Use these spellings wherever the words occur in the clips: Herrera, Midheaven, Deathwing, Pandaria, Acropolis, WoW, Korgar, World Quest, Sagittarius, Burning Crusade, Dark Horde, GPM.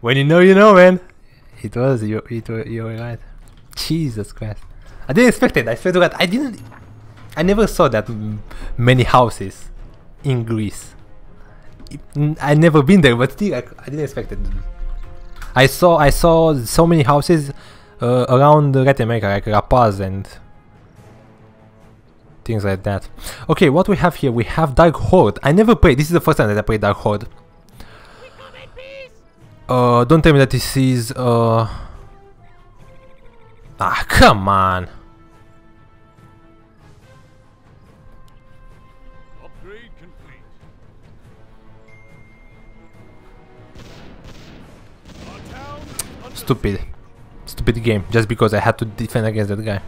When you know, man. It was you. You were right. Jesus Christ! I didn't expect it. I swear to God, I didn't. I never saw that many houses in Greece. I never been there, but still, I didn't expect it. I saw so many houses around Latin America, like La Paz and things like that. Okay, what we have here? We have Dark Horde. I never played. This is the first time that I played Dark Horde. Don't tell me that this is ah, come on. Upgrade complete. Stupid. Stupid game, just because I had to defend against that guy.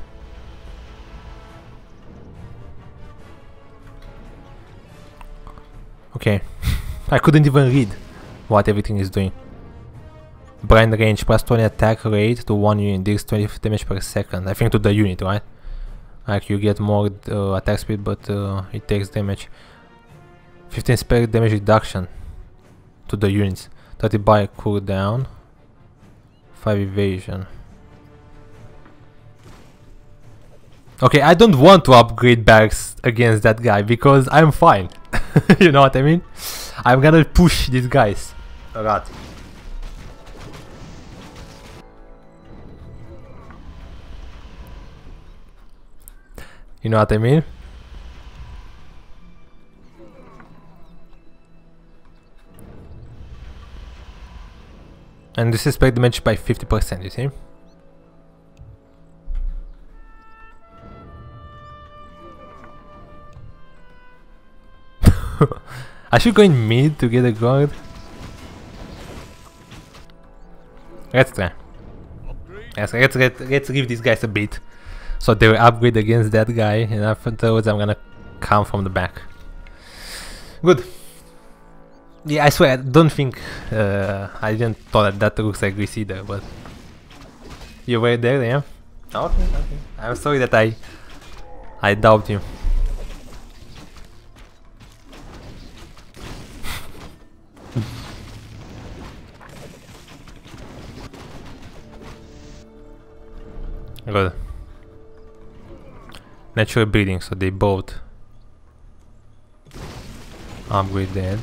Okay. I couldn't even read what everything is doing. Blind range, plus 20 attack rate to 1 unit, deals 20 damage per second, I think to the unit, right? Like you get more attack speed, but it takes damage. 15 spell damage reduction to the units, 30 by cooldown, 5 evasion. Okay, I don't want to upgrade barracks against that guy, because I'm fine. You know what I mean? I'm gonna push these guys a lot. You know what I mean? And this is spec damage by 50%, you see? I should go in mid to get a guard. Let's try. Let's give these guys a beat. So they will upgrade against that guy, and afterwards I'm gonna come from the back. Good. Yeah, I swear, I don't think I didn't thought that looks like Greece either, but you were there, yeah? Okay, okay. I'm sorry that I doubt you. Good. Natural breeding, so they both upgrade dead.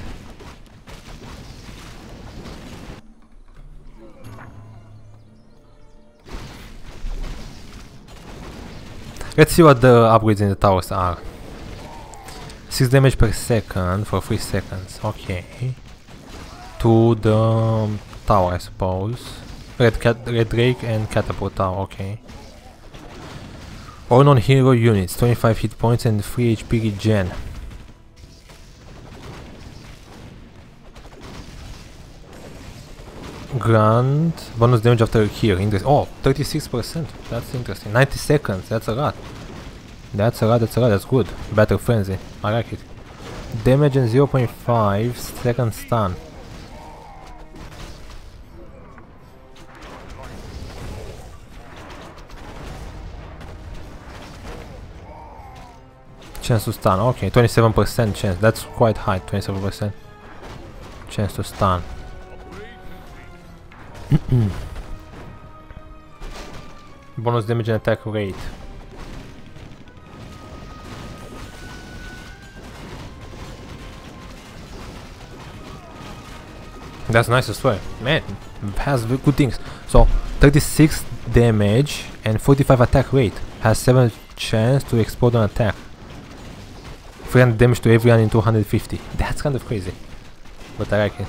Let's see what the upgrades in the towers are. 6 damage per second for 3 seconds, okay. To the tower, I suppose. Red Drake and Catapult Tower, okay. All non-hero units, 25 hit points and 3 HP regen. Grant bonus damage after here. Oh, 36%. That's interesting. 90 seconds. That's a lot. That's a lot. That's a lot. That's good. Battle frenzy. I like it. Damage and 0.5 second stun. Chance to stun, okay, 27% chance, that's quite high, 27% chance to stun. Bonus damage and attack rate. That's nice as well, man, has good things. So, 36 damage and 45 attack rate, has 7 chance to explode an attack. 300 damage to everyone in 250. That's kind of crazy, but I like it.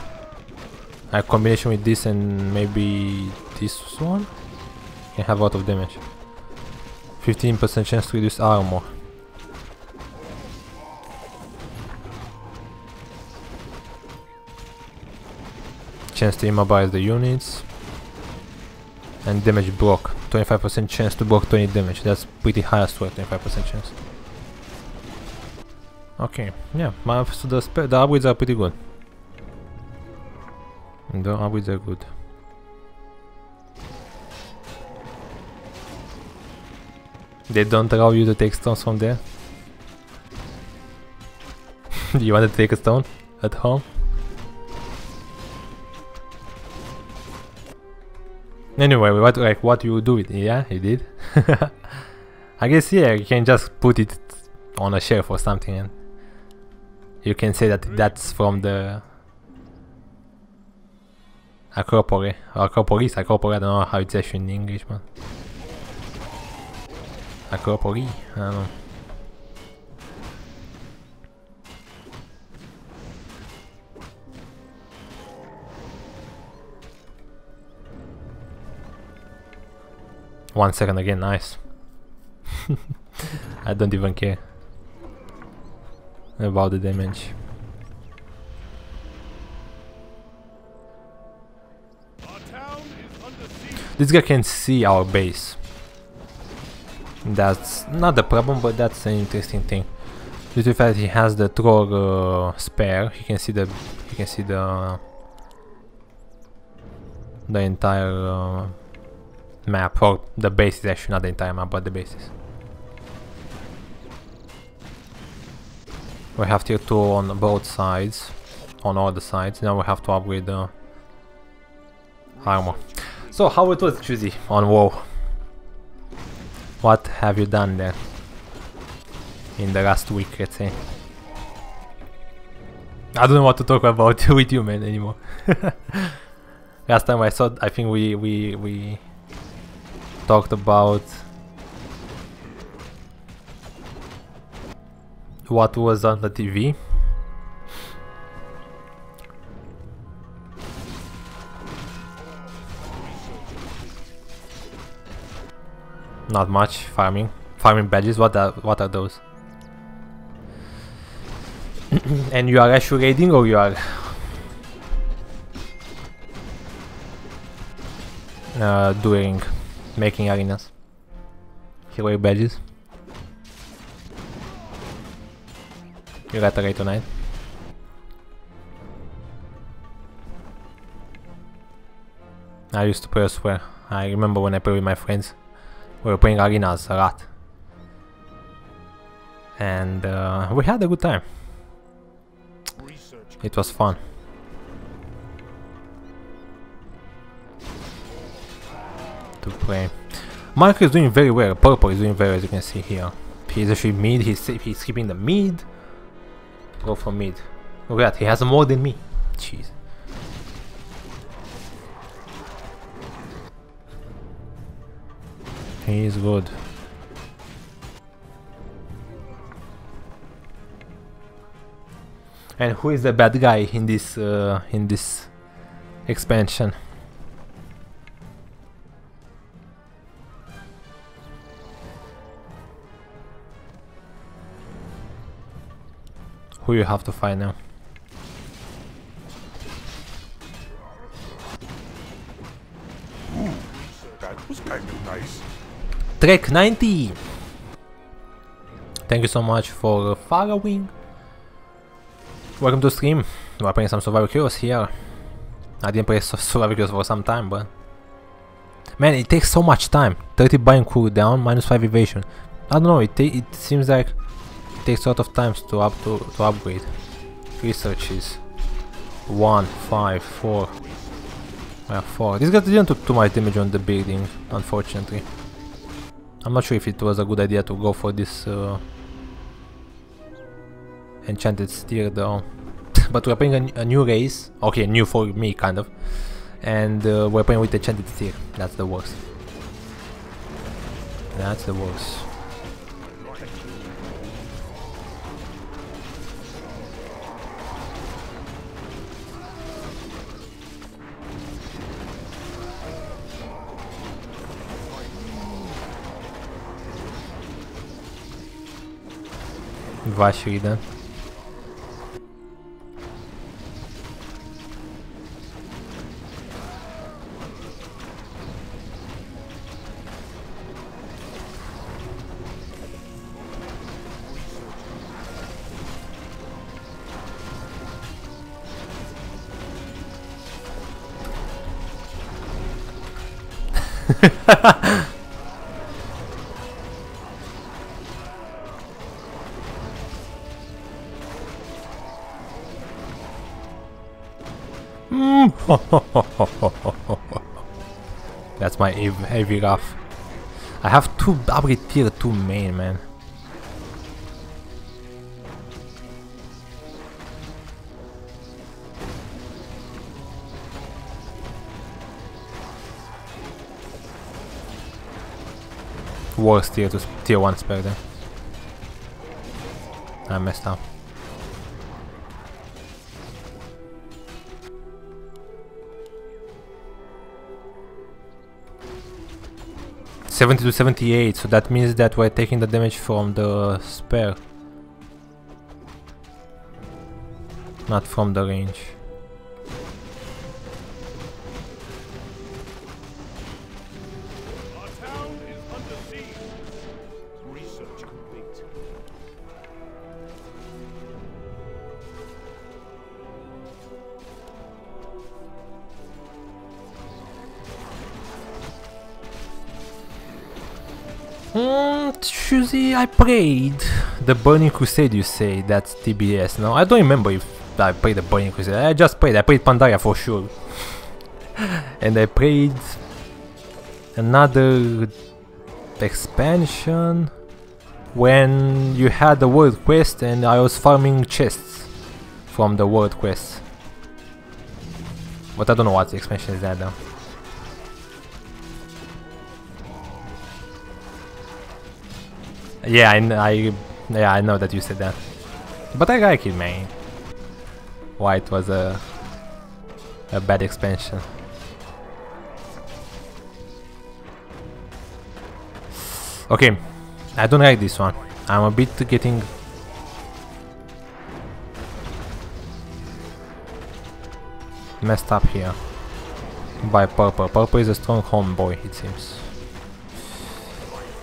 A combination with this and maybe this one can have a lot of damage. 15% chance to reduce armor. Chance to immobilize the units. And damage block. 25% chance to block 20 damage. That's pretty high as well, 25% chance. Okay, yeah, so the upgrades are pretty good. The upgrades are good. They don't allow you to take stones from there? Do you want to take a stone at home? Anyway, what you do with it? Yeah, you did. I guess yeah, you can just put it on a shelf or something, and you can say that that's from the Acropole, or Acropolis, Acropole. I don't know how it's actually in English, man. Acropole, I don't know. One second again, nice. I don't even care about the damage. This guy can see our base. That's not a problem, but that's an interesting thing. Due to the fact he has the troll spare, he can see the entire map, or the base is actually not the entire map, but the bases. We have tier 2 on both sides, on all the sides. Now we have to upgrade the armor. So how it was, Juicy, on WoW? What have you done there in the last week, let's say? I don't know what to talk about with you, man, anymore. Last time I saw, I think we talked about what was on the TV. Not much farming. Farming badges. What are those? And you are actually raiding, or you are doing, making arenas, hero badges. You got a raid tonight. I used to play elsewhere. I remember when I played with my friends, we were playing arenas a lot, and we had a good time. It was fun. Play. Mark is doing very well. Purple is doing very well, as you can see here. He's actually mid. He's keeping the mid. Go for mid. Look at that. He has more than me. Jeez. He is good. And who is the bad guy in this expansion? Who you have to fight now? Ooh, that was kind of nice. Trek 90. Thank you so much for following. Welcome to stream. We're playing some Survival Heroes here. I didn't play Survival Heroes for some time, but man, it takes so much time. 30 bind cooldown, -5 evasion. I don't know. It seems like takes a lot of times to upgrade. Researches 1, 5, 4. Well, 4. This guy didn't do too much damage on the building, unfortunately. I'm not sure if it was a good idea to go for this enchanted steer though. But we're playing a new race. Okay, new for me, kind of. And we're playing with enchanted steer. That's the worst. That's the worst. Vashrida. That's my heavy rough. I have two double tier 2 main, man. Worst tier to tier 1 spare there. I messed up. $70 to $78, so that means that we're taking the damage from the spare, not from the range. I played the Burning Crusade, you say, that's TBS. No, I don't remember if I played the Burning Crusade. I just played. I played Pandaria for sure. And I played another expansion when you had the World Quest and I was farming chests from the World Quest. But I don't know what the expansion is that now. Yeah, I know that you said that, but I like it, man. Why it was a bad expansion? Okay, I don't like this one. I'm a bit getting. Messed up here by purple. Purple is a strong homeboy, it seems,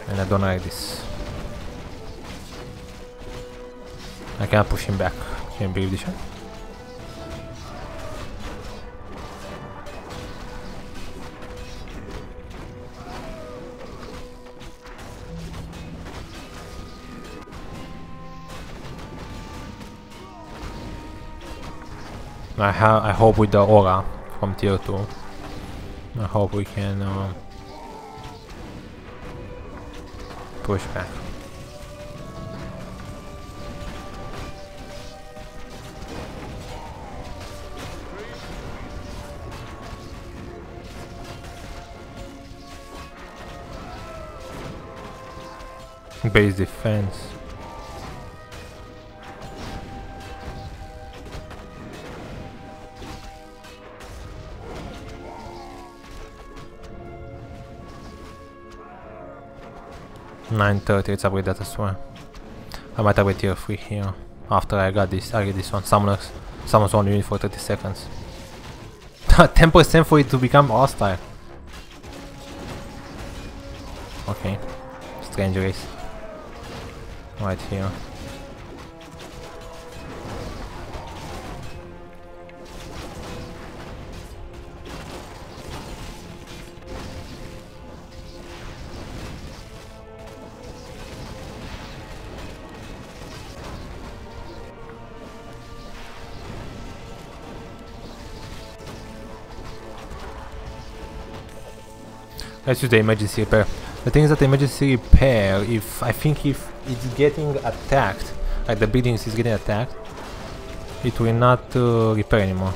and I don't like this. I can't push him back. Can you believe this one? I hope with the aura from tier 2. I hope we can push back. Base defense. $930. It's upgrade that as well. I might upgrade tier 3 here. After I got this, I get this one. Summons one unit for 30 seconds. 10% for it to become hostile. Okay. Strange race. Right here. Let's use the emergency repair. The thing is that emergency repair, if it's getting attacked, like the building is getting attacked, it will not repair anymore.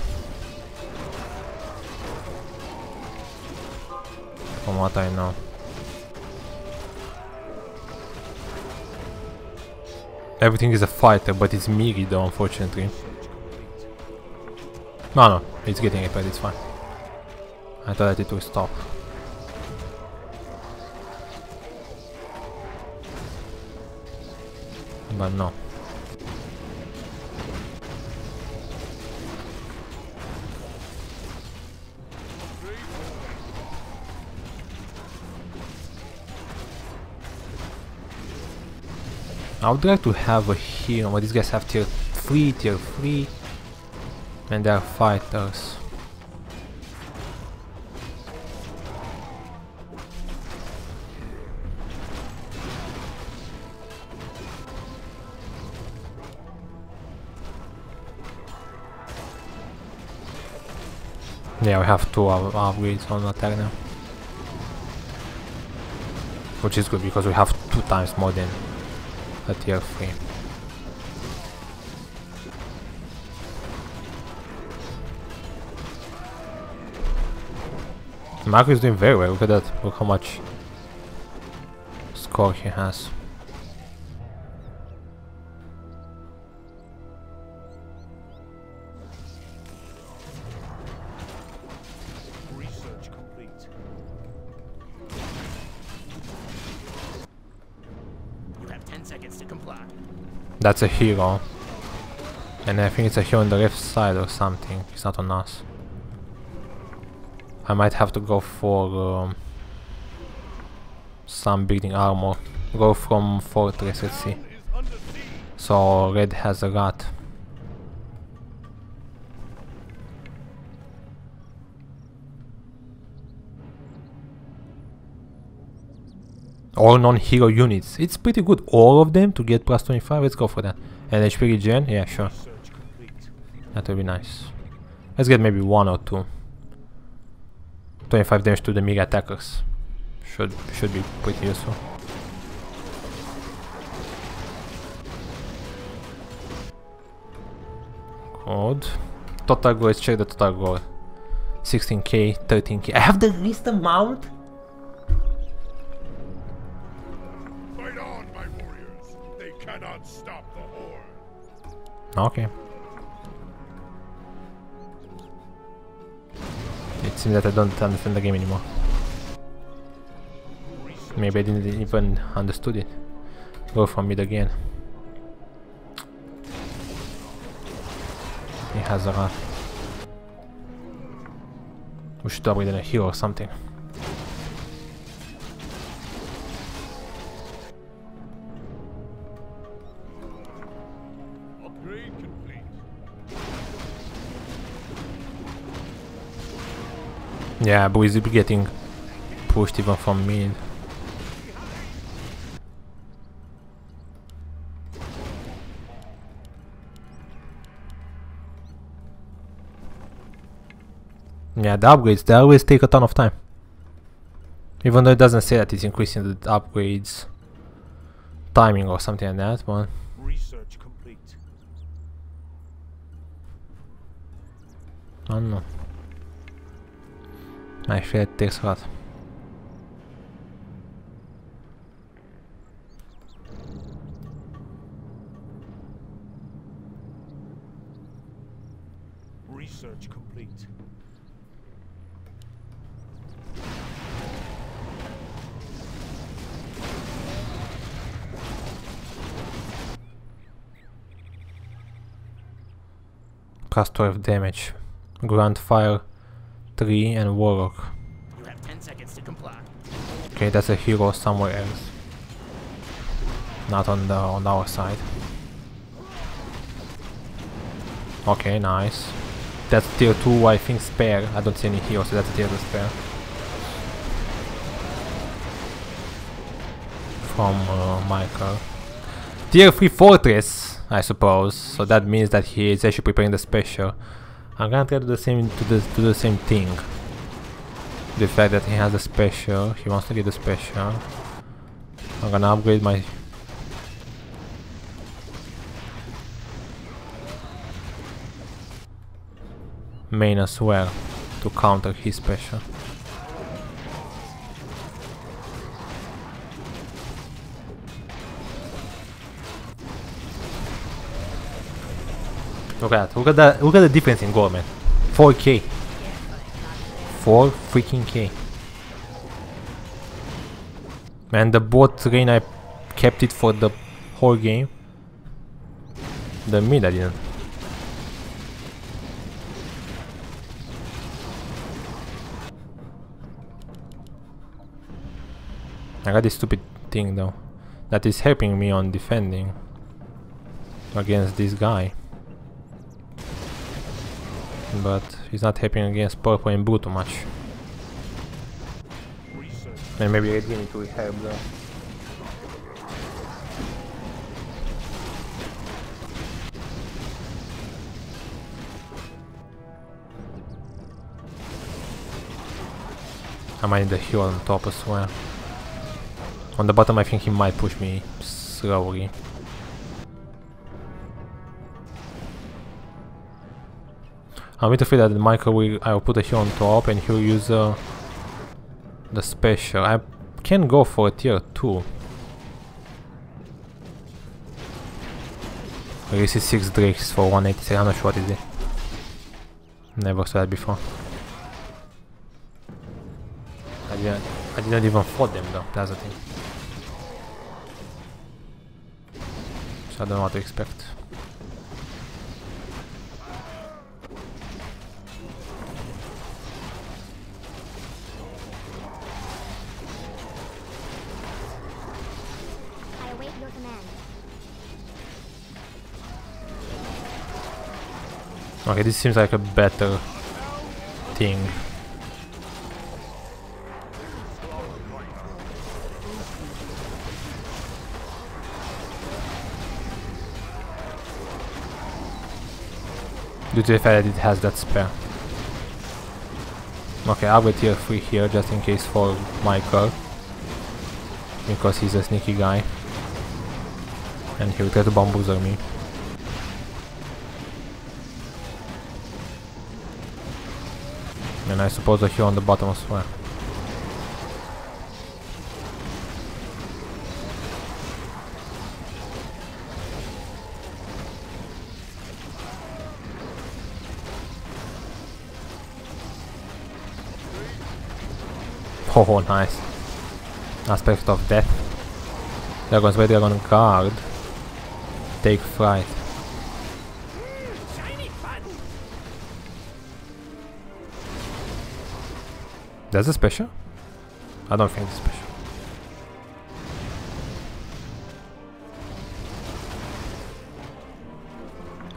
From what I know. Everything is a fighter, but it's melee though, unfortunately. No, it's getting repaired, it's fine. I thought that it would stop. But no. I would like to have a hero, but these guys have tier 3, and they are fighters. Yeah, we have two upgrades on attack now. which is good because we have 2 times more than a tier 3. Marco is doing very well, look at that, look how much score he has. That's a hero, and I think it's a hero on the left side or something, it's not on us. I might have to go for some building armor, go from fortress, let's see. So red has a lot. All non-hero units. It's pretty good, all of them, to get plus 25. Let's go for that. And HP regen? Yeah, sure. That will be nice. Let's get maybe 1 or 2. 25 damage to the mega attackers. Should be pretty useful. Good. Total gore, let's check the total gore. 16k, 13k. I have the least amount? Okay. It seems that I don't understand the game anymore. Maybe I didn't even understood it. Go from mid again. He has a run. We should upgrade a hero or something. Yeah, but is it getting pushed even from mid? Yeah, the upgrades, they always take a ton of time. Even though it doesn't say that it's increasing the upgrades timing or something like that, but... Research complete. I don't know. I feel it takes a lot. Research complete. Plus 12 damage. Grand fire. 3 and warlock. You have 10 seconds to comply. Okay, that's a hero somewhere else. Not on the our side. Okay, nice. That's tier 2, I think, spare. I don't see any heroes, so that's tier 2 spare. From Michael. Tier 3 fortress, I suppose. So that means that he is actually preparing the special. I'm gonna try to do the same thing. The fact that he has a special, he wants to get a special. I'm gonna upgrade my. Main as well to counter his special. Look at that, look at the difference in gold, man. 4k. 4 freaking k. Man, the bot lane, I kept it for the whole game. The mid I didn't. I got this stupid thing though, that is helping me on defending against this guy. But he's not helping against purple and blue too much. And maybe I need to help though. I might need a heal on top as well. On the bottom I think he might push me slowly. I'm with the feel that Michael will, I'll put a heal on top and he'll use the special. I can go for a tier 2. This is 6 drakes for 186, I'm not sure what is it. Never saw that before. I didn't even fight them though, that's the thing. So I don't know what to expect. Okay, this seems like a better thing. Due to the fact that it has that spare. Okay, I'll go tier 3 here just in case for Michael. Because he's a sneaky guy. And he'll try to bamboozle me. And I suppose that here on the bottom as well. Oh, nice. Aspect of death. Dragon's way, dragon guard. Take flight. That's a special? I don't think it's special.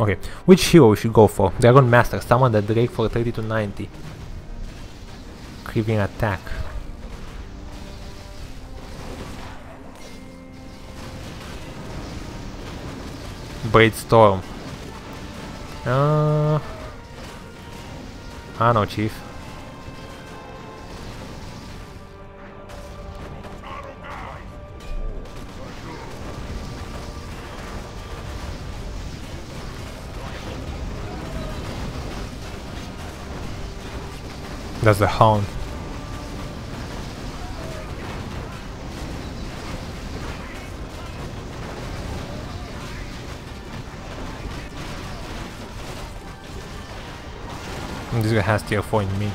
Okay, which hero we should go for? Dragon Master, summon the Drake for 30 to 90. Creeping attack. Braidstorm. I know, Chief. That's the hound. And this guy has tier 4 in me.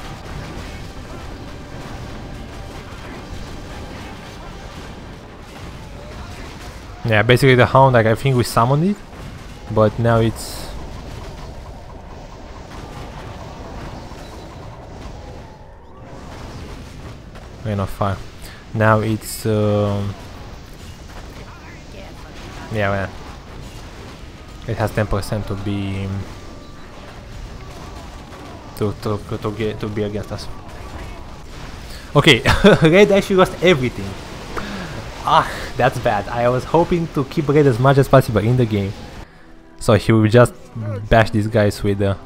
Yeah, basically the hound, like I think we summoned it, but now it's of fire. Now it's yeah, well, it has 10% to be to be against us. Okay, Raid actually lost everything. Ah, that's bad. I was hoping to keep Raid as much as possible in the game, so he will just bash these guys with the.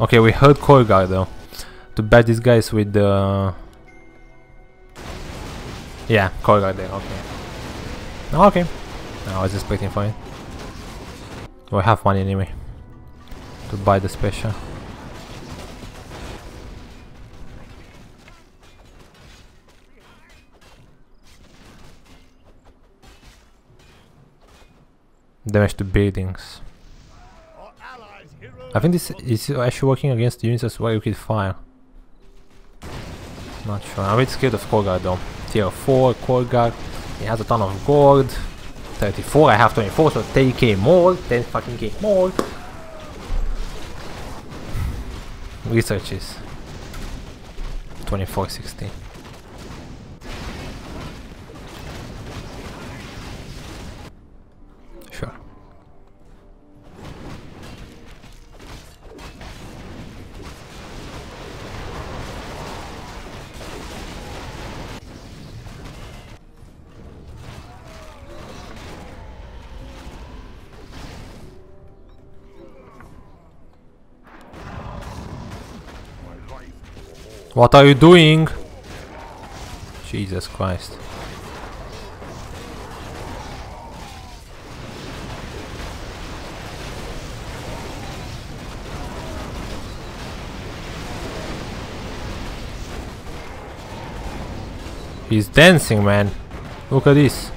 Okay, we heard Korgar though. To bash these guys with the yeah, Korgar there, okay. Okay. I was just waiting for it. We have money anyway. To buy the special. Damage to buildings. I think this is actually working against units as well, you could fire. Not sure. I'm a bit scared of Korgar though. Tier 4, Korgar. He has a ton of gold. 34, I have 24, so 10k more. 10 fucking k more. Researches. 2460. Sure. What are you doing? Jesus Christ. He's dancing, man. Look at this.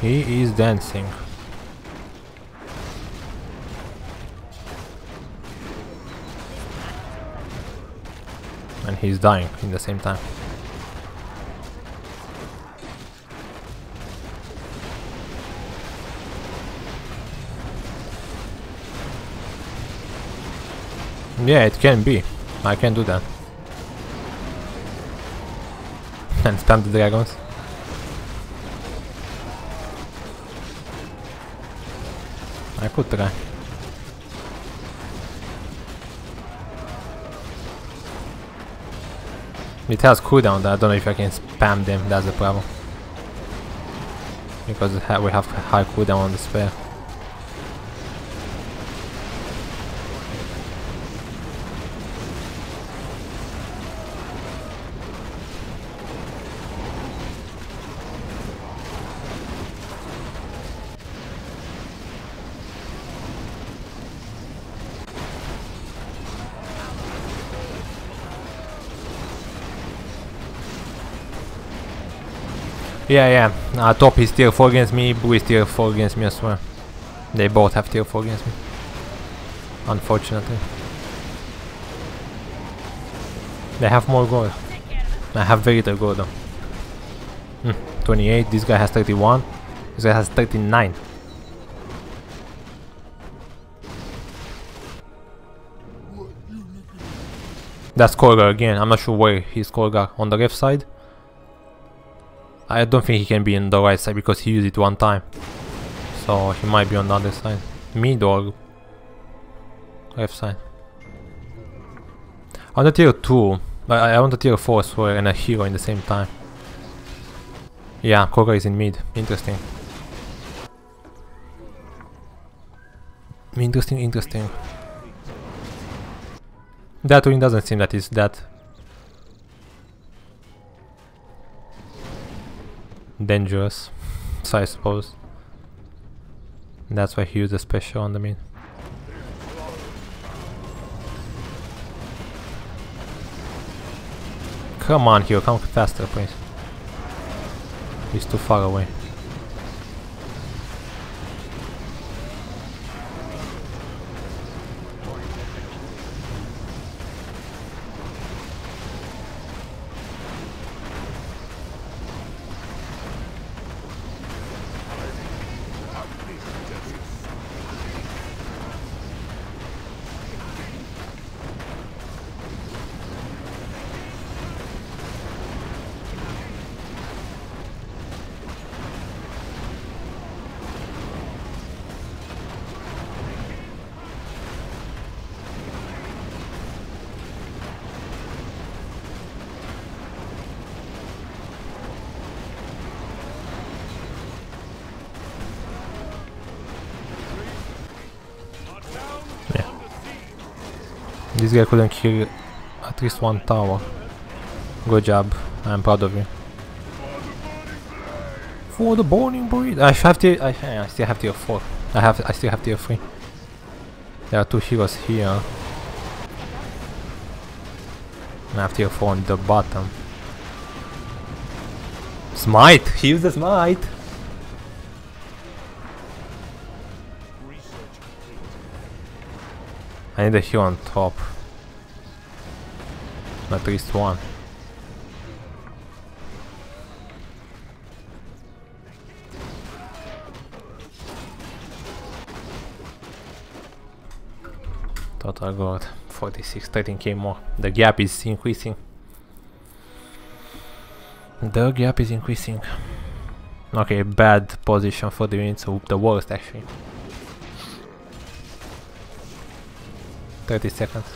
He is dancing. And he's dying in the same time. Yeah, it can be. I can do that. And spam the dragons. I could try. It has cooldown, I don't know if I can spam them, that's the problem. Because we have high cooldown on the spell. Yeah, top is tier 4 against me, blue is tier 4 against me as well. They both have tier 4 against me. Unfortunately. They have more gold. I have very little gold though. 28, this guy has 31, this guy has 39. That's Korgar again, I'm not sure where he's Korgar. On the left side? I don't think he can be on the right side because he used it one time. So he might be on the other side. Mid or left side. I want a tier 2, but I want a tier 4 as well and a hero in the same time. Yeah, Korgar is in mid. Interesting. Interesting. That wing doesn't seem that it's that dangerous, so I suppose that's why he used a special on the mid. Come on here, come faster please. He's too far away. This guy couldn't kill at least one tower. Good job, I'm proud of you. For the burning breed, I still have tier 4. I still have tier 3. There are two heroes here. And I have tier 4 on the bottom. Smite! He used the smite! I need a heal on top. At least one. Total gold 46, 13k more. The gap is increasing. Okay, bad position for the unit, so the worst actually. 30 seconds.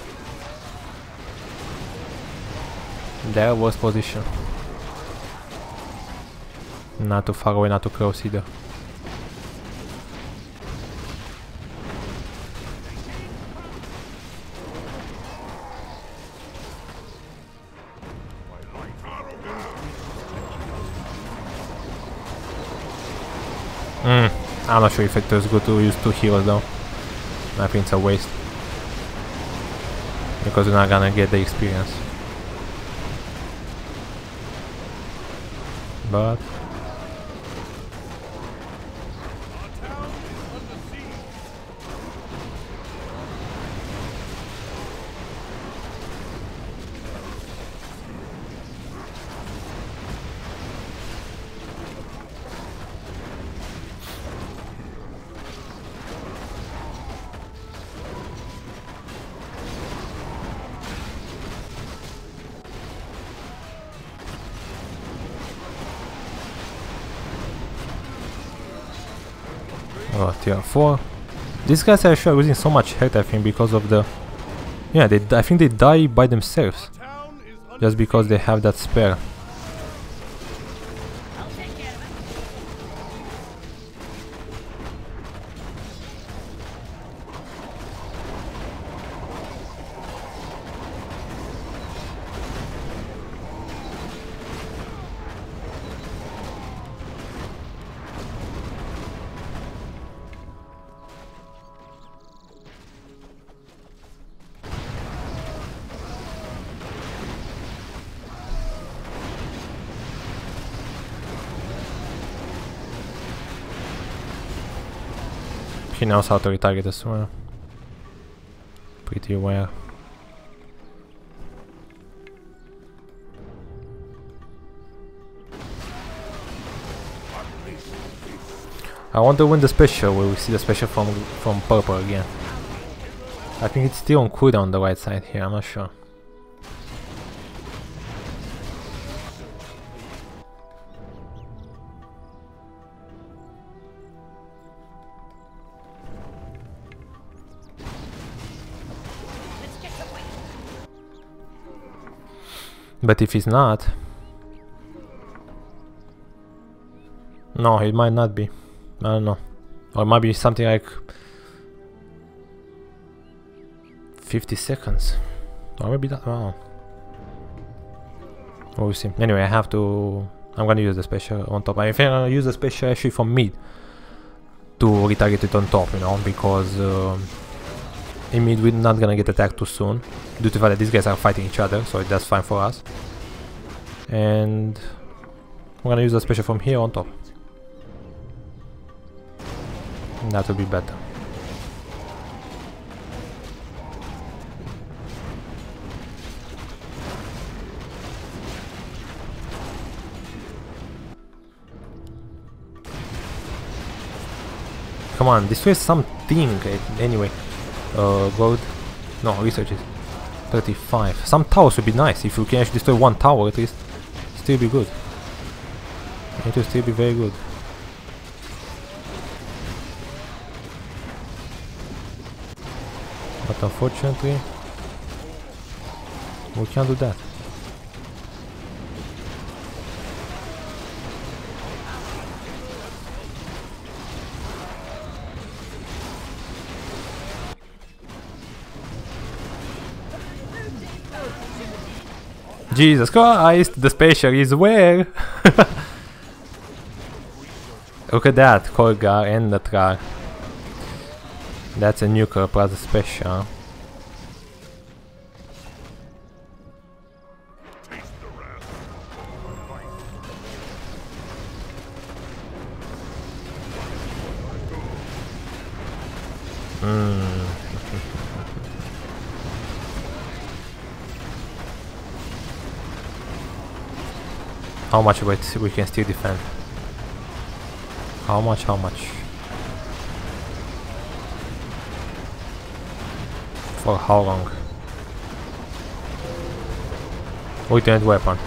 There was position. Not too far away, not too close either. I'm not sure if it was good to use two healers though. I think it's a waste, because you're not gonna get the experience. But tier 4. These guys actually are losing so much health, I think, because of the... yeah, I think they die by themselves, just because they have that spell. He knows how to retarget as well. Pretty well. I want to win the special. Will we see the special from purple again? I think it's still on cooldown on the right side here, I'm not sure. But if he's not... no, it might not be. I don't know. Or it might be something like... 50 seconds. Or maybe that... oh. We'll see. Anyway, I have to... I'm gonna use the special on top. I think I'm gonna use the special actually for mid, to retarget it on top, you know, because... in mid we're not gonna get attacked too soon, due to the fact that these guys are fighting each other, so that's fine for us. And we're gonna use a special from here on top. That will be better. Come on, destroy something anyway. Gold, no, research is 35. Some towers would be nice. If you can actually destroy one tower at least, still be good. It will still be very good. But unfortunately, we can't do that. Jesus Christ, the special is where? Look at that, Korgar and the Trar. That's a nuker plus a special. How much we can still defend? How much? How much? For how long? Alternate weapon.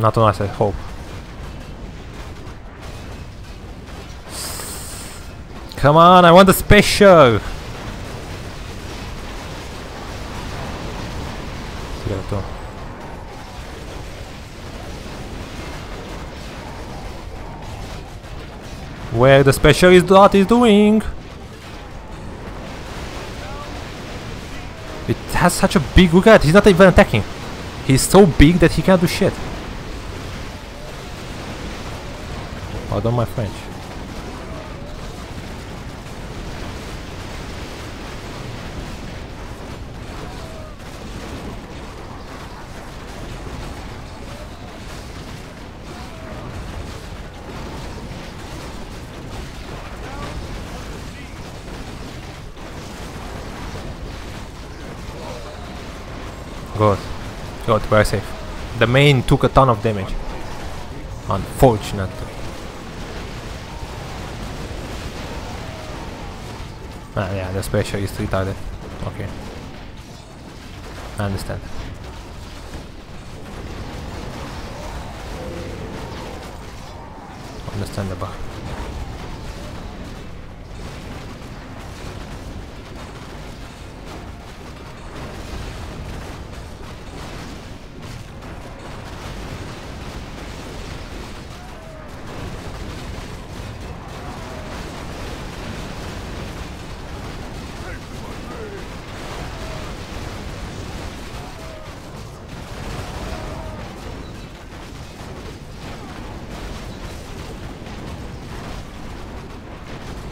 Not on us, I hope. Come on, I want the special! Cierto. Where the special is what is doing? It has such a big... Look at, he's not even attacking. He's so big that he can't do shit. Pardon my French. God, God, we are safe. The main took a ton of damage, unfortunately. Ah yeah, the special is retarded. Okay, I understand. Understandable.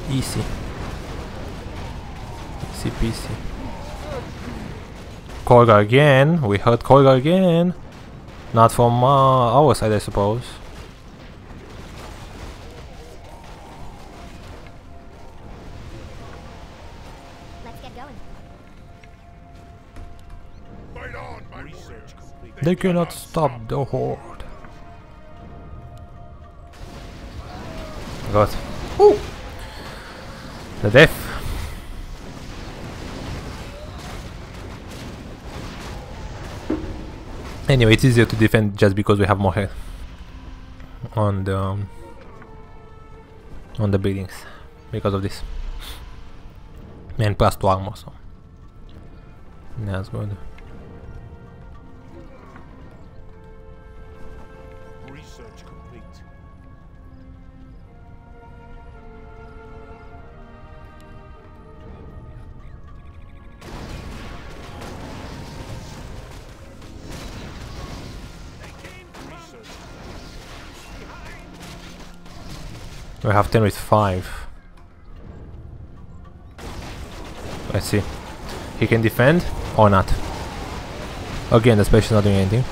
Easy. Easy peasy. Korgar again. We heard Korgar again. Not from our side, I suppose. Let's get going. They cannot stop the Horde. God. Ooh. The death. Anyway, it's easier to defend just because we have more health on the buildings because of this, and plus 2 armor. So that's good. We have 10 with 5. Let's see. He can defend or not. Again, the special is not doing anything.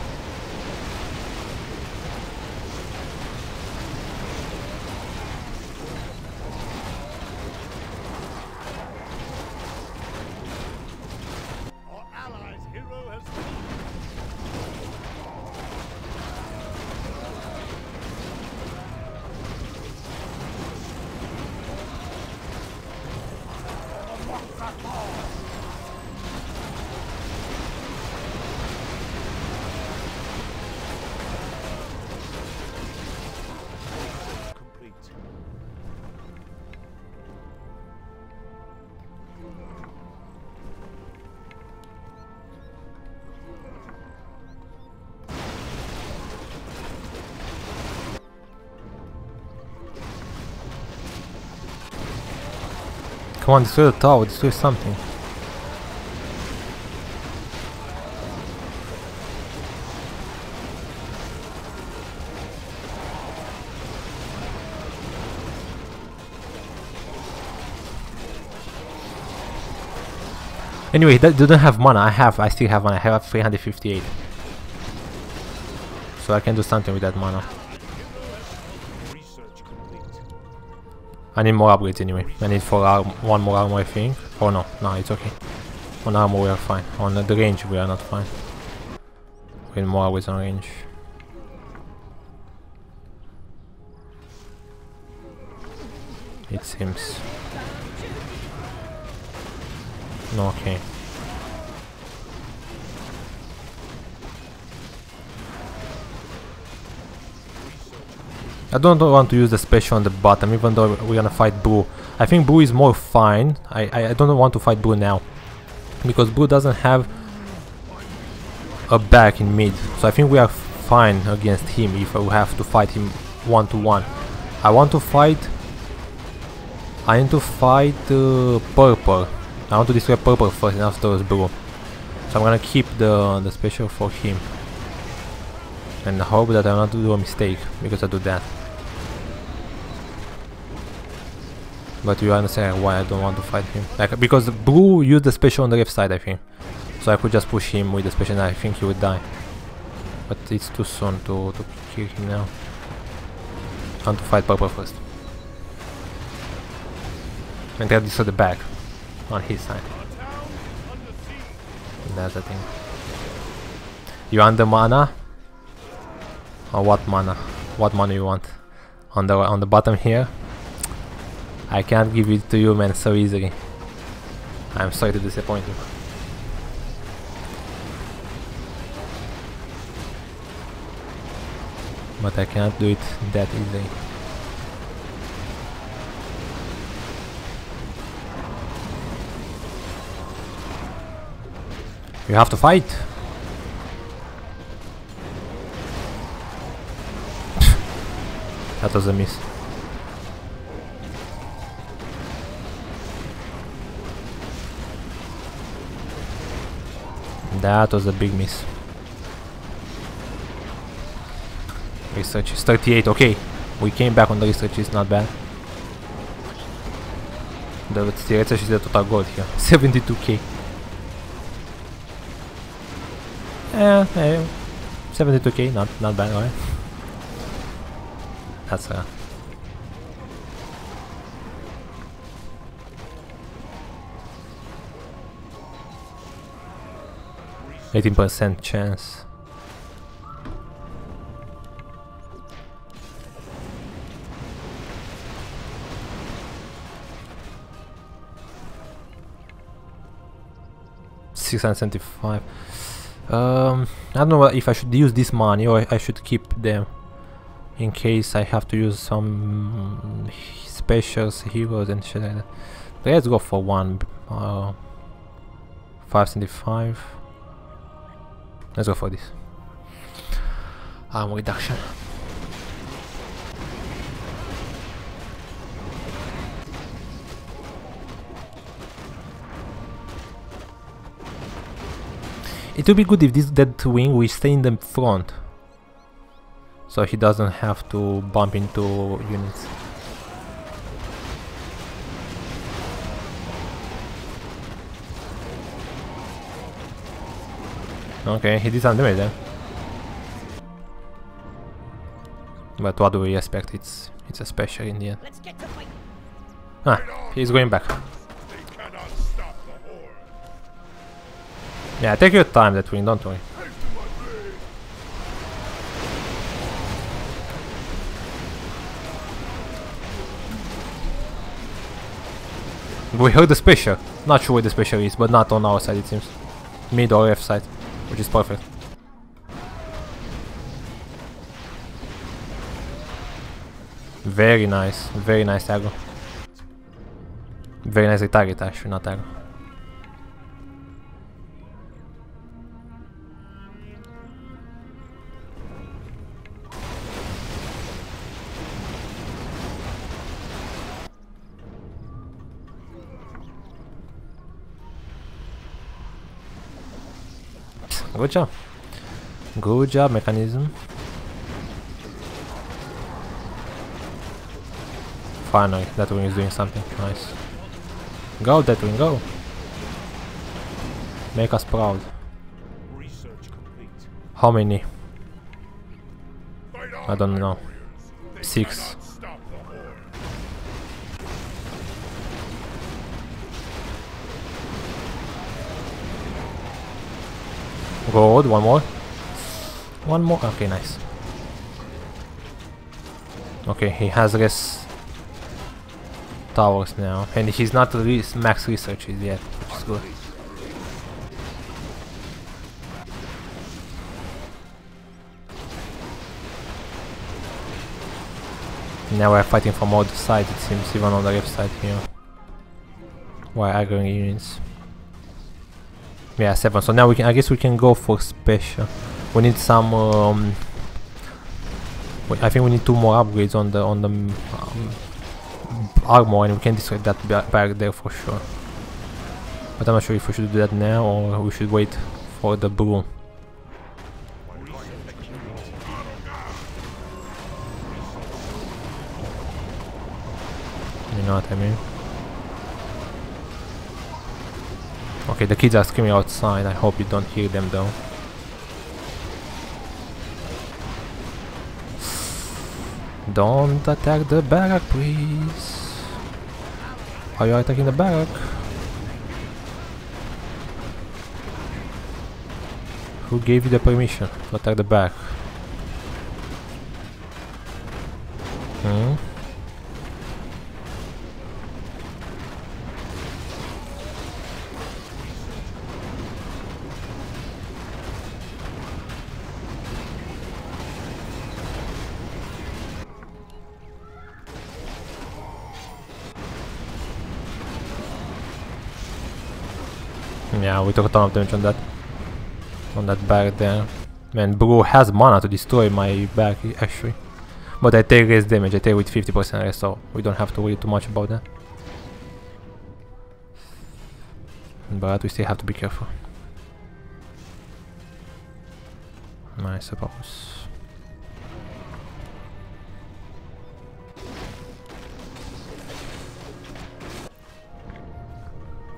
Come on, destroy the tower, destroy something. Anyway, that doesn't have mana. I still have mana. I have 358. So I can do something with that mana. I need more upgrades anyway. I need one more armor, I think. Oh no, no, it's okay. On armor we are fine. On the range we are not fine. We need more upgrades on range. It seems. Okay. I don't want to use the special on the bottom, even though we're gonna fight Blue. I think Blue is more fine. I don't want to fight Blue now, because Blue doesn't have a back in mid. So I think we are fine against him if we have to fight him 1-to-1. I need to fight Purple. I want to destroy Purple first and afterwards Blue. So I'm gonna keep the special for him and hope that I'm not do a mistake because I do that. But you understand why I don't want to fight him, like because the blue used the special on the left side, I think. So I could just push him with the special and I think he would die. But it's too soon to kill him now. I want to fight purple first. And grab this at the back, on his side. And that's the thing. You want the mana? Or what mana? What mana you want? On the bottom here? I can't give it to you, man, so easily. I'm sorry to disappoint you. But I can't do it that easily. You have to fight. That was a miss. That was a big miss. Research is 38, okay. We came back on the research, it's not bad. The research is the total gold here, 72k. Yeah, 72k, not bad, alright. That's a... uh, 18% chance. $675. I don't know if I should use this money or I should keep them in case I have to use some specials, heroes and shit like that. Let's go for one. 575. Let's go for this. Armor reduction. It would be good if this Deathwing will stay in the front, so he doesn't have to bump into units. Okay, he did some damage there. But what do we expect? It's a special in the end. Ah, he's going back. Yeah, take your time, that wing, don't worry. We heard the special. Not sure where the special is, but not on our side it seems. Mid or left side, which is perfect. Very nice aggro. Very nicely target actually, not aggro. Good job. Good job, mechanism. Finally, that wing is doing something nice. Go, that wing, go. Make us proud. How many? I don't know. 6. Good, one more. One more, okay, nice. Okay, he has less towers now. And he's not max research yet, which is good. Now we're fighting from all the sides, it seems, even on the left side here. We're aggroing units. Yeah, 7. So now we can. I guess we can go for special. We need some. I think we need 2 more upgrades on the armor, and we can destroy that back there for sure. But I'm not sure if we should do that now or we should wait for the bull. You know what I mean? Okay, the kids are screaming outside. I hope you don't hear them though. Don't attack the barrack, please. Are you attacking the barrack? Who gave you the permission to attack the barrack? Hmm? Yeah, we took a ton of damage on that back there. Man, Bru has mana to destroy my back actually. But I take less damage, I take with 50% less, so we don't have to worry too much about that. But we still have to be careful, I suppose.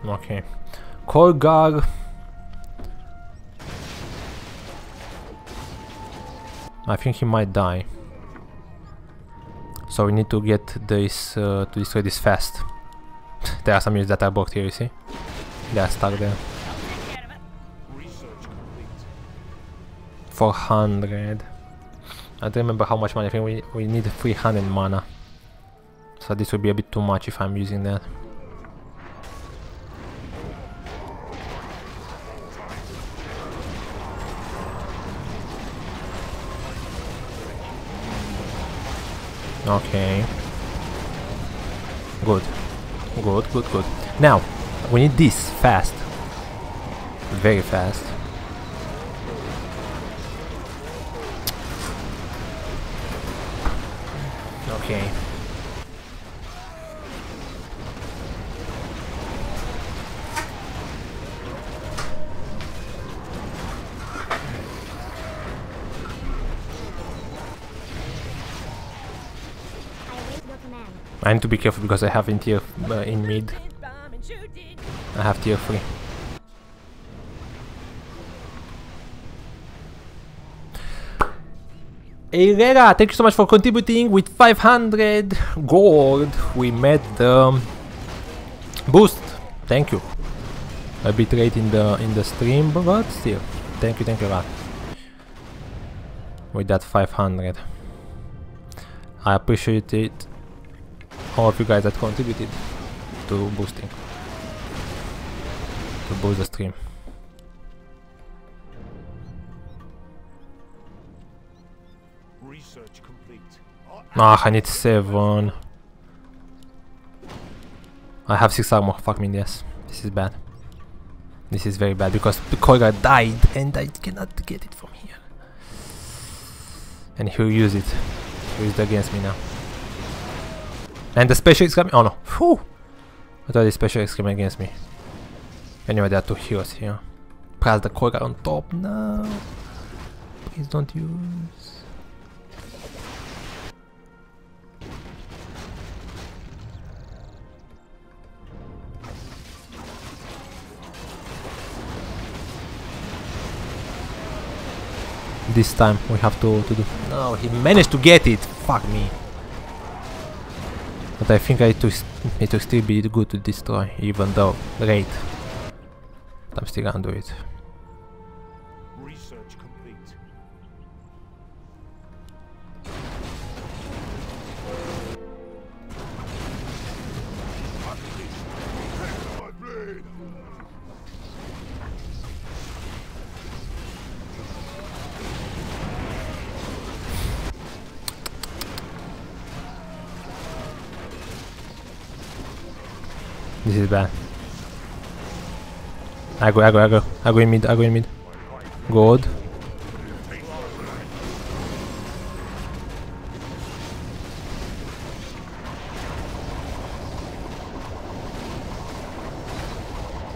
Okay. Korgar. I think he might die. So we need to get this to destroy this fast. There are some units that are blocked here, you see? They are stuck there. 400. I don't remember how much money. I think we need 300 mana. So this will be a bit too much if I'm using that. Okay. Good. Good, good, good. Now, we need this fast. Very fast. Okay. I need to be careful because I have in tier in mid. I have tier 3. Herrera, thank you so much for contributing with 500 gold. We met the boost. Thank you. A bit late in the stream, but still, thank you a lot. With that 500, I appreciate it. All of you guys that contributed to boosting, to boost the stream. Research complete. Ah, I need 7. I have 6 armor. Fuck me, yes. This is bad. This is very bad because the Korgar died and I cannot get it from here. And he'll use it. He'll use it against me now. And the special is coming. Oh no. Whew. I thought the special is coming against me. Anyway, there are 2 heroes here. Plus the Korgar on top. No. Please don't use. This time we have to do. No, he managed to get it. Fuck me. But I think it will still be good to destroy, even though late. I'm still gonna do it. Research complete. This is bad. I go in mid, Good.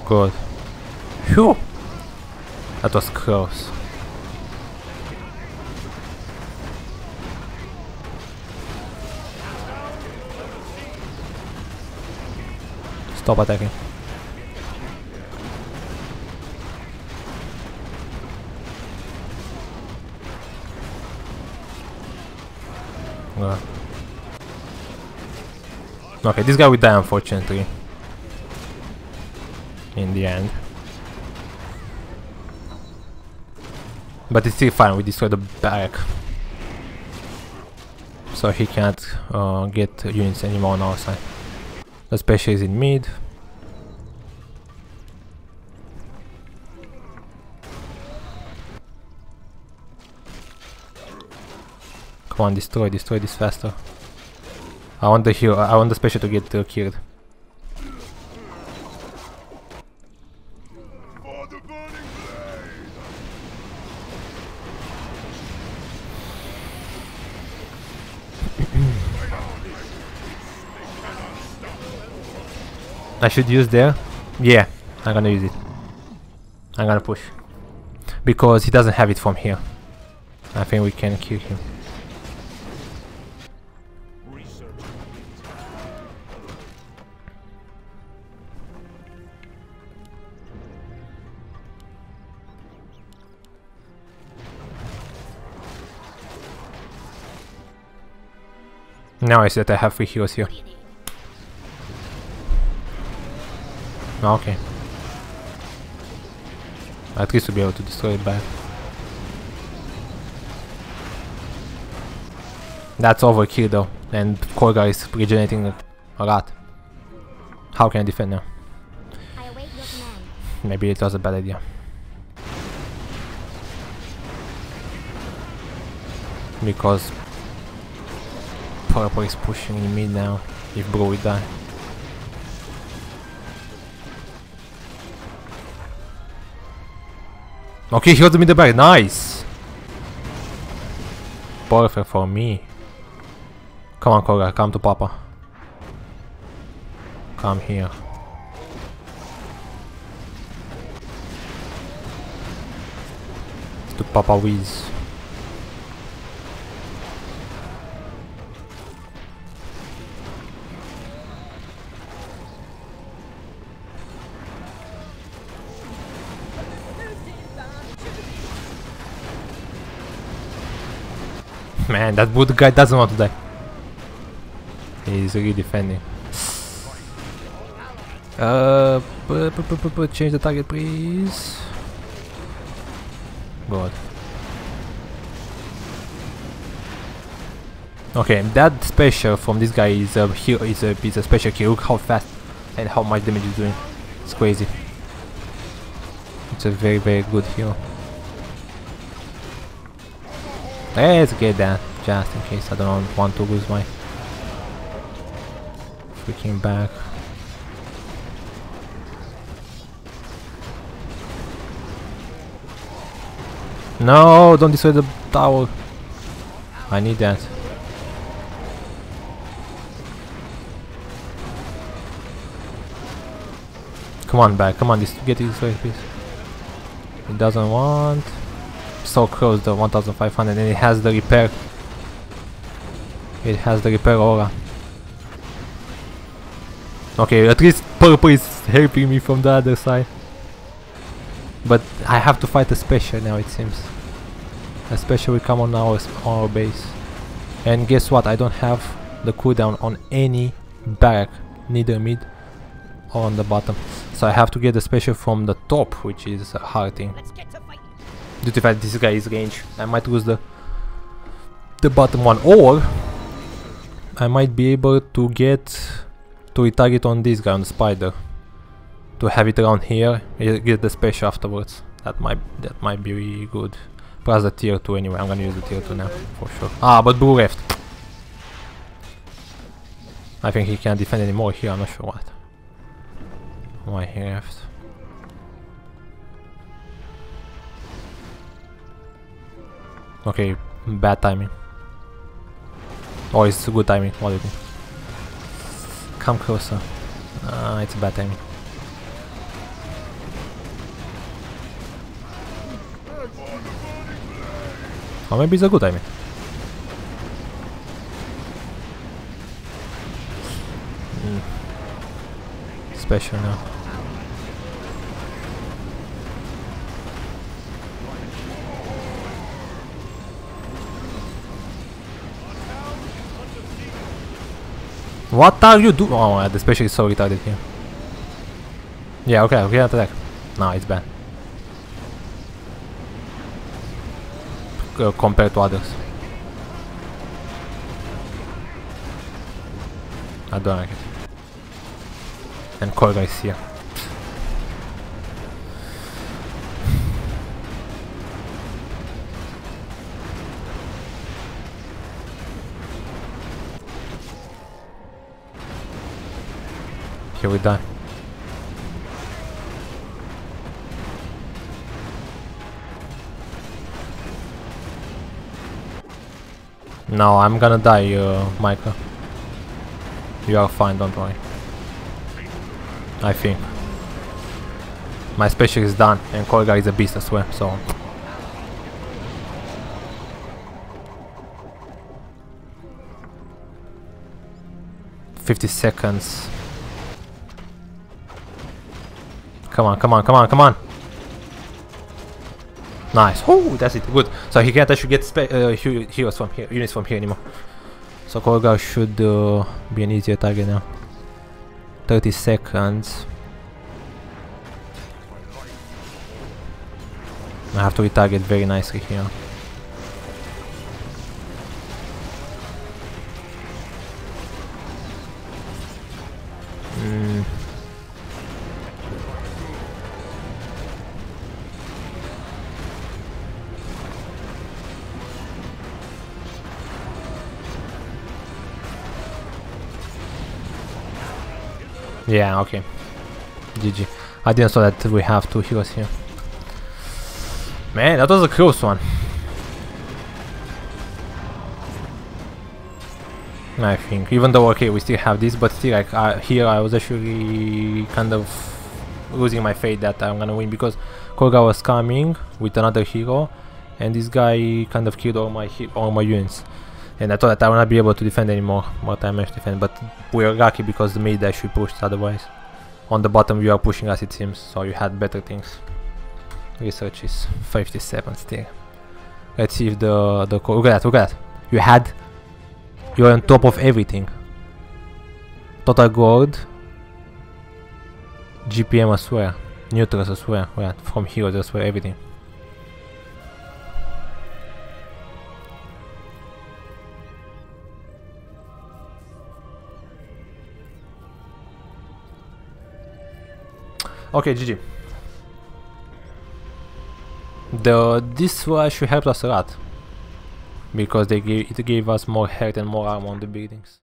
Good. Phew! That was close. Stop attacking. Okay, this guy will die, unfortunately, in the end. But it's still fine, we destroyed the barrack. So he can't get units anymore on our side. The special is in mid. Come on, destroy this faster. I want the hero, I want the special to get killed. I should use there? Yeah, I'm gonna use it. I'm gonna push. Because he doesn't have it from here. I think we can kill him. Now I see that I have 3 heroes here. Okay. At least we'll be able to destroy it back. That's overkill though, and Korgar is regenerating a lot. How can I defend now? Maybe it was a bad idea. Because Purple is pushing in mid now, if Bro will die. Okay, he holds me the back, nice! Perfect for me. Come on Korgar, come to Papa. Come here. To Papa Wiz. Man, that wood guy doesn't want to die. He's redefending. Change the target, please. God. Okay, that special from this guy is a hero. Is a special kill. Look how fast and how much damage he's doing. It's crazy. It's a very good hero. Let's get that, just in case I don't want to lose my freaking back. No, don't destroy the tower. I need that. Come on back, come on, get it destroyed, please. It doesn't want. So close, the 1500, and it has the repair. It has the repair aura. Okay, at least Purple is helping me from the other side. But I have to fight a special now, it seems. A special will come on our base. And guess what? I don't have the cooldown on any barrack, neither mid or on the bottom. So I have to get the special from the top, which is a hard thing. Due to the fact this guy is range, I might lose the bottom one, or I might be able to get to retarget on this guy, on the spider, to have it around here, get the special afterwards. That might be really good. Plus the tier 2 anyway. I'm gonna use the tier 2 now for sure. Ah, but Blue left. I think he can't defend anymore here. I'm not sure why he left. Okay, bad timing. Oh, it's good timing, what do you think? Come closer. It's bad timing. Or maybe it's a good timing. Special now. What are you doing? Oh, the special is so retarded here. Yeah, okay, we can't attack. No, it's bad. Compared to others. I don't like it. And Korgar is here. Here we die. No, I'm gonna die, Micah. You are fine, don't worry. I think. My special is done, and Korgar is a beast, I swear, so... ...50 seconds. Come on, come on, come on, come on! Nice. Oh, that's it. Good. So he can't actually get heroes from here, units from here anymore. So Korgar should be an easier target now. 30 seconds. I have to retarget very nicely here. Yeah, okay. GG. I didn't know that we have two heroes here. Man, that was a close one. I think, even though okay, we still have this, but still, like here, I was actually kind of losing my faith that I'm gonna win because Korgar was coming with another hero, and this guy kind of killed all my units. And I thought that I would not be able to defend anymore, what I managed to defend, but we are lucky because the mid actually pushed otherwise. On the bottom you are pushing us it seems, so you had better things. Research is 57 still. Let's see if the look at that, look at that. You're on top of everything. Total gold. GPM as well. Neutrals as well, yeah, from heroes as well, everything. Okay, GG. This actually helped us a lot because it gave us more health and more armor on the buildings.